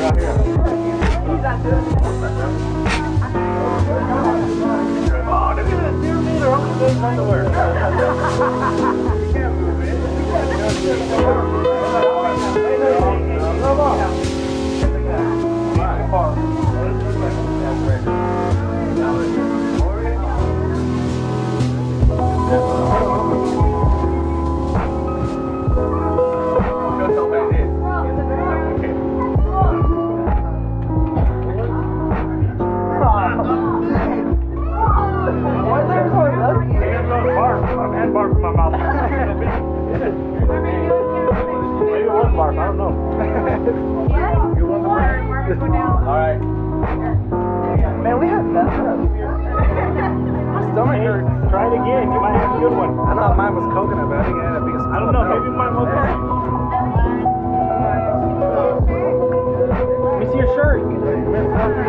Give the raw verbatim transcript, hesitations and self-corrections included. Oh, look at this deer meter on the underwear. You can't move it. I don't know. Yes, you want one? We're going down. All right. Man, we have messed up. My stomach hurts. Hey, try it again. You might have a good one. I thought mine was coconut, but I think it ended up being a small. I don't know. Milk. Maybe mine was coconut. Let me see your shirt.